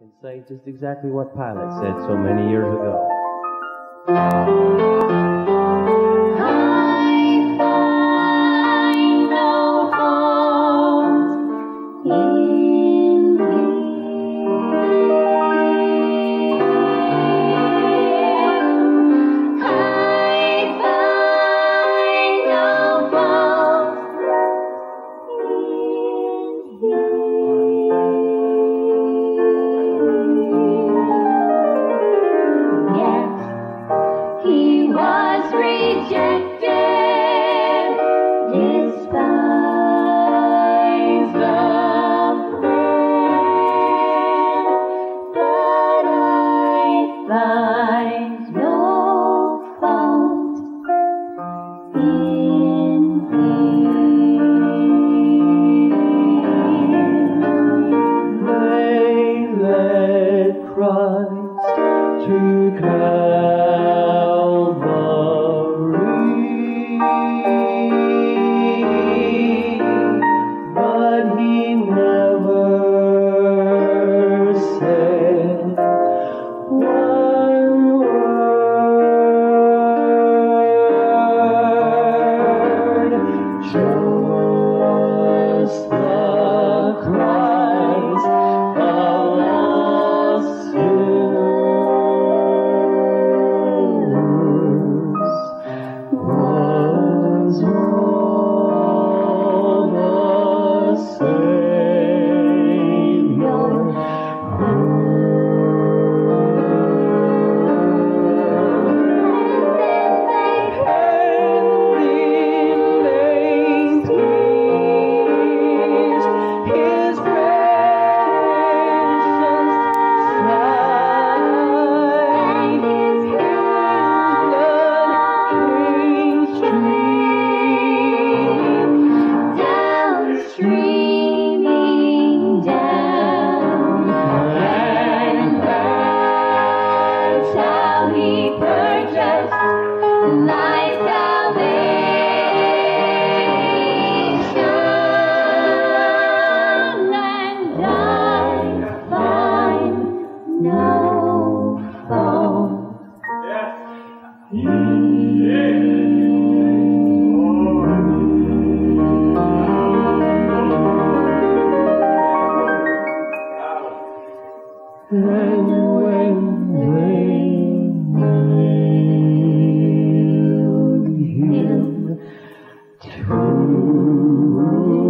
can say just exactly what Pilate said so many years ago. To Calvary, but he never said one word. Show us the Christ. When will you to